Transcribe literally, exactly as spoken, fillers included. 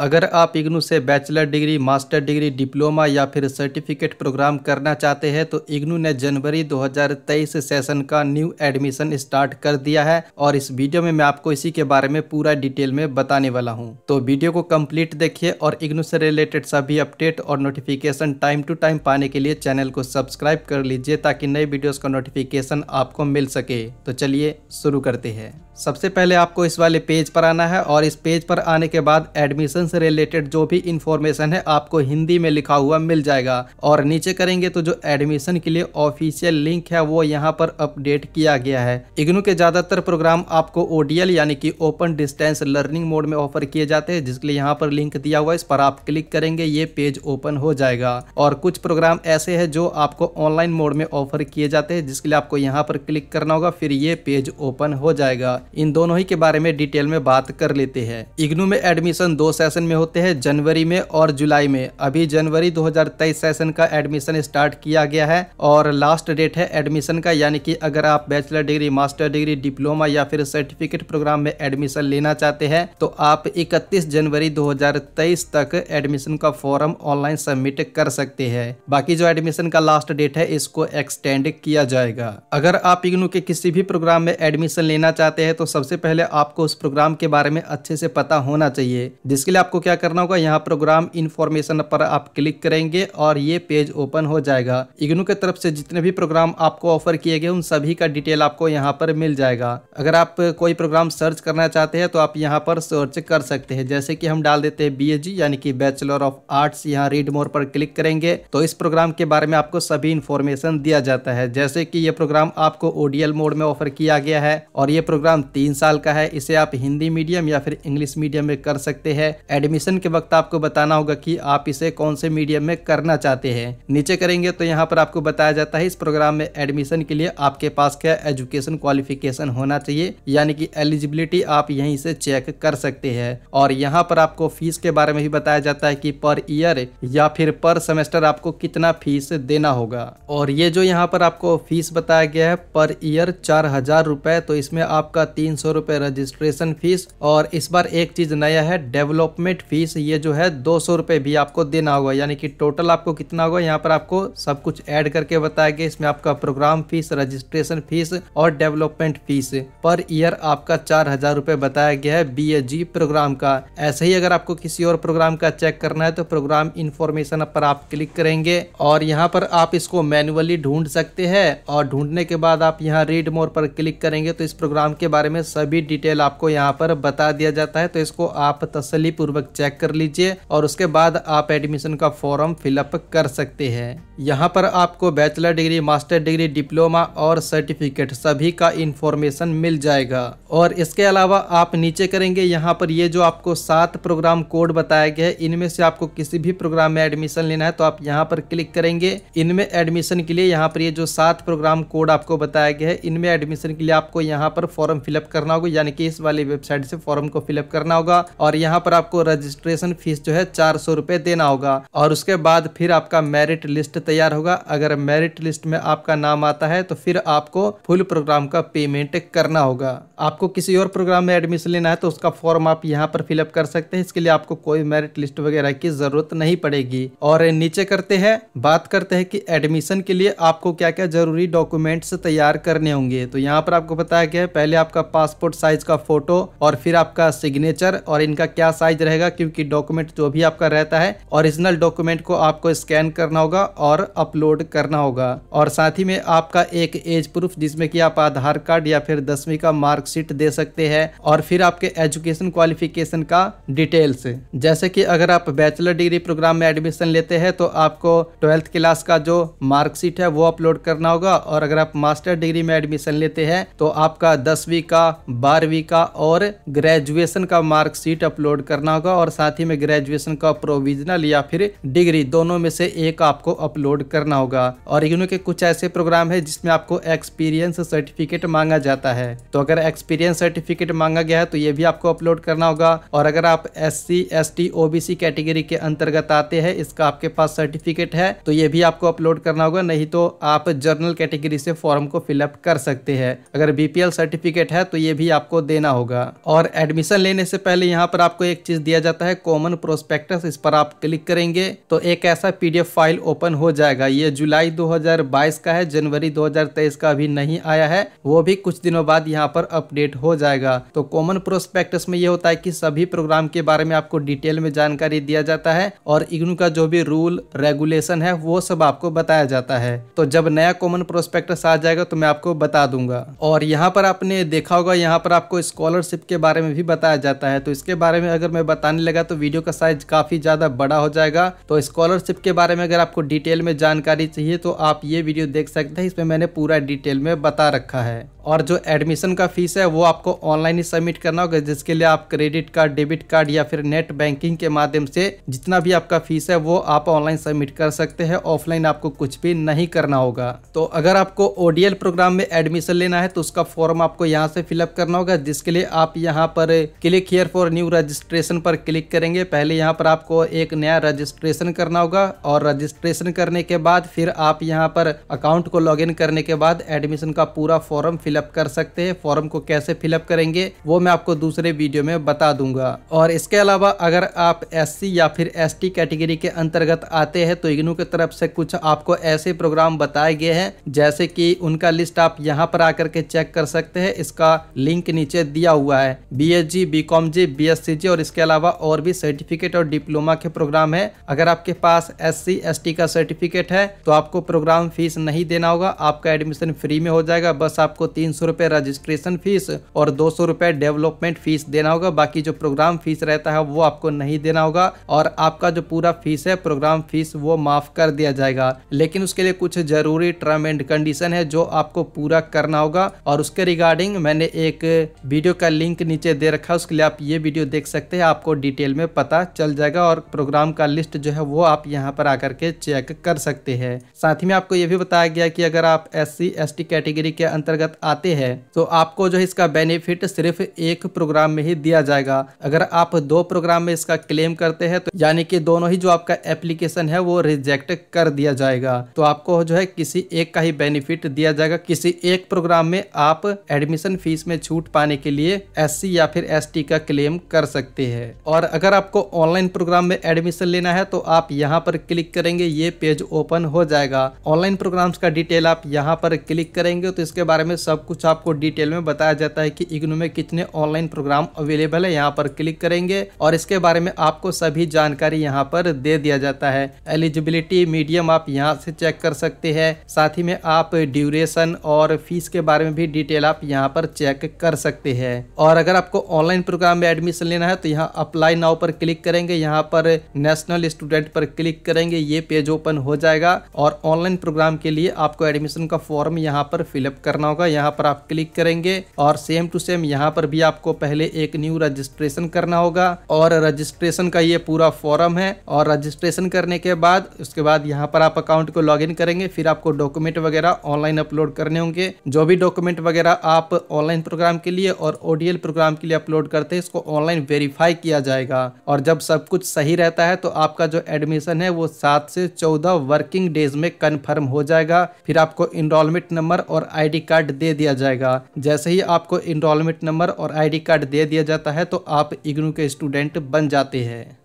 अगर आप इग्नू से bachelor degree, master degree, diploma या फिर सर्टिफिकेट प्रोग्राम करना चाहते हैं तो इग्नू ने जनवरी दो हज़ार तेईस सेशन का न्यू एडमिशन स्टार्ट कर दिया है और इस वीडियो में मैं आपको इसी के बारे में पूरा डिटेल में बताने वाला हूं। तो वीडियो को कंप्लीट देखिए और इग्नू से रिलेटेड सभी अपडेट और नोटिफिकेशन टाइम टू टाइम पाने के लिए चैनल को सब्सक्राइब कर लीजिए ताकि नए वीडियोज़ का नोटिफिकेशन आपको मिल सके। तो चलिए शुरू करते हैं। सबसे पहले आपको इस वाले पेज पर आना है और इस पेज पर आने के बाद एडमिशन से रिलेटेड जो भी इंफॉर्मेशन है आपको हिंदी में लिखा हुआ मिल जाएगा और नीचे करेंगे तो जो एडमिशन के लिए ऑफिशियल लिंक है वो यहाँ पर अपडेट किया गया है। इग्नू के ज़्यादातर प्रोग्राम आपको ओडीएल यानी कि ओपन डिस्टेंस लर्निंग मोड में ऑफर किए जाते हैं, जिसके लिए यहाँ पर लिंक दिया हुआ है। इस पर आप क्लिक करेंगे, ये पेज ओपन हो जाएगा और कुछ प्रोग्राम ऐसे है जो आपको ऑनलाइन मोड में ऑफर किए जाते हैं, जिसके लिए आपको यहाँ पर क्लिक करना होगा, फिर ये पेज ओपन हो जाएगा। इन दोनों ही के बारे में डिटेल में बात कर लेते हैं। इग्नू में एडमिशन दो सेशन में होते हैं, जनवरी में और जुलाई में। अभी जनवरी दो हज़ार तेईस सेशन का एडमिशन स्टार्ट किया गया है और लास्ट डेट है एडमिशन का, यानी कि अगर आप bachelor degree, master degree, diploma या फिर सर्टिफिकेट प्रोग्राम में एडमिशन लेना चाहते हैं तो आप इकतीस जनवरी दो हज़ार तेईस तक एडमिशन का फॉर्म ऑनलाइन सबमिट कर सकते हैं। बाकी जो एडमिशन का लास्ट डेट है इसको एक्सटेंड किया जाएगा। अगर आप इग्नू के किसी भी प्रोग्राम में एडमिशन लेना चाहते हैं तो सबसे पहले आपको उस प्रोग्राम के बारे में अच्छे से पता होना चाहिए, जिसके लिए आपको क्या करना होगा, यहाँ प्रोग्राम इन्फॉर्मेशन पर आप क्लिक करेंगे और ये पेज ओपन हो जाएगा। इग्नू के तरफ से जितने भी प्रोग्राम आपको ऑफर किए गए उन सभी का डिटेल आपको यहाँ पर मिल जाएगा। अगर आप कोई प्रोग्राम सर्च करना चाहते हैं तो आप यहाँ पर सर्च कर सकते हैं, जैसे कि हम डाल देते हैं बीएचजी यानी कि बैचलर ऑफ आर्ट्स। यहाँ रीड मोर पर क्लिक करेंगे तो इस प्रोग्राम के बारे में आपको सभी इन्फॉर्मेशन दिया जाता है, जैसे कि ये प्रोग्राम आपको ओडीएल मोड में ऑफर किया गया है और ये प्रोग्राम तीन साल का है। इसे आप हिंदी मीडियम या फिर इंग्लिश मीडियम में कर सकते हैं। एडमिशन के वक्त आपको बताना होगा कि आप इसे कौन से मीडियम में करना चाहते हैं। नीचे करेंगे तो यहाँ पर आपको बताया जाता है इस प्रोग्राम में एडमिशन के लिए आपके पास क्या एजुकेशन क्वालिफिकेशन होना चाहिए, यानी कि एलिजिबिलिटी आप यहीं से चेक कर सकते हैं। और यहाँ पर आपको फीस के बारे में भी बताया जाता है कि पर ईयर या फिर पर सेमेस्टर आपको कितना फीस देना होगा। और ये जो यहाँ पर आपको फीस बताया गया है पर ईयर चार हजार रुपए, तो इसमें आपका तीन सौ रुपए रजिस्ट्रेशन फीस और इस बार एक चीज नया है डेवलपमेंट फीस, ये जो है दो सौ रुपए भी आपको देना होगा। यानी कि टोटल आपको कितना होगा यहाँ पर आपको सब कुछ ऐड करके बताया गया। इसमें आपका प्रोग्राम फीस, रजिस्ट्रेशन फीस और डेवलपमेंट फीस पर ईयर आपका चार हजार रुपए बताया गया है बीएसजी प्रोग्राम का। ऐसे ही अगर आपको किसी और प्रोग्राम का चेक करना है तो प्रोग्राम इन्फॉर्मेशन पर आप क्लिक करेंगे और यहाँ पर आप इसको मैनुअली ढूंढ सकते हैं और ढूंढने के बाद आप यहाँ रीड मोर पर क्लिक करेंगे तो इस प्रोग्राम के बारे में सभी डिटेल आपको यहाँ पर बता दिया जाता है। तो इसको आप तसल्ली पूर्वक चेक कर लीजिए और उसके बाद आप एडमिशन का फॉर्म फिलअप कर सकते हैं। यहाँ पर आपको bachelor degree, master degree, diploma और सर्टिफिकेट सभी का इंफॉर्मेशन मिल जाएगा। और इसके अलावा आप नीचे करेंगे, यहाँ पर ये जो आपको सात प्रोग्राम कोड बताया गया है इनमें से आपको किसी भी प्रोग्राम में एडमिशन लेना है तो आप यहाँ पर क्लिक करेंगे। इनमें एडमिशन के लिए यहाँ पर ये जो सात प्रोग्राम कोड आपको बताया गया है इनमें एडमिशन के लिए आपको यहाँ पर फॉर्म फिलअप करना होगा, यानी कि इस वाली वेबसाइट से फॉर्म को फिलअप करना होगा। और यहाँ पर आपको रजिस्ट्रेशन फीस जो है चार सौ रुपए देना होगा और उसके बाद फिर आपका मेरिट लिस्ट तैयार होगा। अगर मेरिट लिस्ट में आपका नाम आता है तो फिर आपको फुल प्रोग्राम का पेमेंट करना होगा। आपको किसी और प्रोग्राम में एडमिशन लेना है तो उसका फॉर्म आप यहाँ पर फिलअप कर सकते हैं, इसके लिए आपको कोई मेरिट लिस्ट वगैरह की जरूरत नहीं पड़ेगी। और नीचे करते हैं बात करते हैं कि एडमिशन के लिए आपको क्या क्या जरूरी डॉक्यूमेंट्स तैयार करने होंगे। तो यहाँ पर आपको बताया गया है पहले आपका पासपोर्ट साइज का फोटो और फिर आपका सिग्नेचर, और इनका क्या साइज रहेगा क्योंकि डॉक्यूमेंट जो भी आपका रहता है ओरिजिनल डॉक्यूमेंट को आपको स्कैन करना होगा और अपलोड करना होगा। और साथ ही में आपका एक एज प्रूफ जिसमें कि आप आधार कार्ड या फिर दसवीं का मार्कशीट दे सकते हैं और फिर आपके एजुकेशन क्वालिफिकेशन का डिटेल्स, जैसे कि अगर आप बैचलर डिग्री प्रोग्राम में एडमिशन लेते हैं तो आपको ट्वेल्थ क्लास का जो मार्कशीट है वो अपलोड करना होगा। और अगर आप मास्टर डिग्री में एडमिशन लेते हैं तो आपका दसवीं का, बारहवीं का और ग्रेजुएशन का मार्कशीट अपलोड करना होगा और साथ ही में ग्रेजुएशन का प्रोविजनल या फिर डिग्री दोनों में से एक आपको अपलोड करना होगा। और इग्नू के कुछ ऐसे प्रोग्राम है जिसमें आपको एक्सपीरियंस सर्टिफिकेट मांगा जाता है, तो अगर एक्सपीरियंस सर्टिफिकेट मांगा गया है तो ये भी आपको अपलोड करना होगा। और अगर आप एससी, एसटी, ओबीसी कैटेगरी के अंतर्गत आते हैं इसका आपके पास सर्टिफिकेट है तो ये भी आपको अपलोड करना होगा, नहीं तो आप जर्नल कैटेगरी से फॉर्म को फिलअप कर सकते हैं। अगर बीपीएल सर्टिफिकेट है तो ये भी आपको देना होगा। और एडमिशन लेने से पहले यहाँ पर आपको एक चीज दिया जाता है कॉमन प्रोस्पेक्टस, इस पर आप क्लिक करेंगे तो एक ऐसा पीडीएफ फाइल ओपन हो जाएगा। ये जुलाई दो हज़ार बाईस का है, जनवरी दो हज़ार तेईस का अभी नहीं आया है, वो भी कुछ दिनों बाद यहाँ पर अपडेट हो जाएगा। तो कॉमन प्रोस्पेक्टस में ये होता है कि सभी प्रोग्राम के बारे में आपको डिटेल में जानकारी दिया जाता है और इग्नू का जो भी रूल रेगुलेशन है वो सब आपको बताया जाता है। तो जब नया कॉमन प्रोस्पेक्टस आ जाएगा तो मैं आपको बता दूंगा। और यहाँ पर आपने देखा होगा, यहाँ पर आपको स्कॉलरशिप के बारे में भी बताया जाता है। तो इसके बारे में अगर मैं बताने लगा तो वीडियो का साइज काफी ज्यादा बड़ा हो जाएगा। तो स्कॉलरशिप के बारे में अगर आपको डिटेल में जानकारी चाहिए तो आप ये वीडियो देख सकते हैं, इसमें मैंने पूरा डिटेल में बता रखा है। और जो एडमिशन का फीस है वो आपको ऑनलाइन ही सबमिट करना होगा, जिसके लिए आप क्रेडिट कार्ड, डेबिट कार्ड या फिर नेट बैंकिंग के माध्यम से जितना भी आपका फीस है वो आप ऑनलाइन सबमिट कर सकते हैं। ऑफलाइन आपको कुछ भी नहीं करना होगा। तो अगर आपको ओडीएल प्रोग्राम में एडमिशन लेना है तो उसका फॉर्म आपको यहाँ से फिलअप करना होगा, जिसके लिए आप यहाँ पर click here for new registration पर क्लिक करेंगे। पहले यहाँ पर आपको एक नया रजिस्ट्रेशन करना होगा और रजिस्ट्रेशन करने के बाद फिर आप यहाँ पर अकाउंट को लॉग इन करने के बाद एडमिशन का पूरा फॉर्म फिलअप कर सकते हैं। फॉर्म को कैसे फिलअप करेंगे वो मैं आपको दूसरे वीडियो में बता दूंगा। और इसके अलावा अगर आप एससी या फिर एसटी कैटेगरी के अंतर्गत आते हैं तो इग्नू की तरफ से कुछ आपको ऐसे प्रोग्राम बताए गए हैं, जैसे कि उनका लिस्ट आप यहां पर आकर के चेक कर सकते हैं। इसका लिंक नीचे दिया हुआ है। बीएसजी, बीकॉम जी, बीएससी जी और इसके अलावा और भी सर्टिफिकेट और डिप्लोमा के प्रोग्राम है। अगर आपके पास एससी एसटी का सर्टिफिकेट है तो आपको प्रोग्राम फीस नहीं देना होगा, आपका एडमिशन फ्री में हो जाएगा। बस आपको तीन सौ रुपए रजिस्ट्रेशन फीस और दो सौ रुपए डेवलपमेंट फीस देना होगा। बाकी जो प्रोग्राम फीस रहता है वो आपको नहीं देना होगा और आपका जो पूरा फीस है, प्रोग्राम फीस, वो माफ कर दिया जाएगा। लेकिन उसके लिए कुछ जरूरी टर्म एंड कंडीशन है जो आपको पूरा करना होगा और उसके रिगार्डिंग मैंने एक वीडियो का लिंक नीचे दे रखा है, उसके लिए आप ये वीडियो देख सकते हैं, आपको डिटेल में पता चल जाएगा। और प्रोग्राम का लिस्ट जो है वो आप यहाँ पर आकर के चेक कर सकते हैं। साथ ही में आपको ये भी बताया गया कि अगर आप S C S T category के अंतर्गत आते हैं तो आपको जो है इसका बेनिफिट सिर्फ एक प्रोग्राम में ही दिया जाएगा। अगर आप दो प्रोग्राम में इसका क्लेम करते हैं तो यानी कि दोनों ही जो आपका एप्लीकेशन है वो रिजेक्ट कर दिया जाएगा। तो आपको जो है किसी एक का ही बेनिफिट दिया जाएगा। किसी एक प्रोग्राम में आप एडमिशन फीस में छूट पाने के लिए एससी या फिर एसटी का क्लेम कर सकते हैं। और अगर आपको ऑनलाइन प्रोग्राम में एडमिशन लेना है तो आप यहाँ पर क्लिक करेंगे, ये पेज ओपन हो जाएगा। ऑनलाइन प्रोग्राम्स का डिटेल आप यहाँ पर क्लिक करेंगे तो इसके बारे में सब कुछ आपको डिटेल में बताया जाता है कि इग्नू में कितने ऑनलाइन प्रोग्राम अवेलेबल है। यहाँ पर क्लिक करेंगे और इसके बारे में आपको सभी जानकारी यहाँ पर दे दिया जाता है। एलिजिबिलिटी, मीडियम आप यहाँ से चेक कर सकते हैं। साथ ही में आप ड्यूरेशन और फीस के बारे में भी डिटेल आप यहाँ पर चेक कर सकते हैं। और अगर आपको ऑनलाइन प्रोग्राम में एडमिशन लेना है तो यहाँ अप्लाई नाउ पर क्लिक करेंगे, यहाँ पर नेशनल स्टूडेंट पर क्लिक करेंगे, ये पेज ओपन हो जाएगा। और ऑनलाइन प्रोग्राम के लिए आपको एडमिशन का फॉर्म यहाँ पर फिलअप करना होगा, यहाँ पर आप क्लिक करेंगे। और सेम टू सेम यहाँ पर भी आपको पहले एक न्यू रजिस्ट्रेशन करना होगा और रजिस्ट्रेशन का ये पूरा फॉर्म है। और रजिस्ट्रेशन करने के बाद उसके बाद यहाँ पर आप अकाउंट को लॉग इन करेंगे, फिर आपको डॉक्यूमेंट वगैरह ऑनलाइन अपलोड करने होंगे। जो भी डॉक्यूमेंट वगैरह आप ऑनलाइन प्रोग्राम के लिए और ओडीएल प्रोग्राम के लिए अपलोड करते हैं इसको ऑनलाइन वेरीफाई किया जाएगा। और जब सब कुछ सही रहता है तो आपका जो एडमिशन है वो सात से चौदह वर्किंग डेज में कन्फर्म हो जाएगा। फिर आपको इनरोलमेंट नंबर और आईडी कार्ड दे दिया जाएगा। जैसे ही आपको इनरोलमेंट नंबर और आईडी कार्ड दे दिया जाता है तो आप इग्नू के स्टूडेंट बन जाते हैं।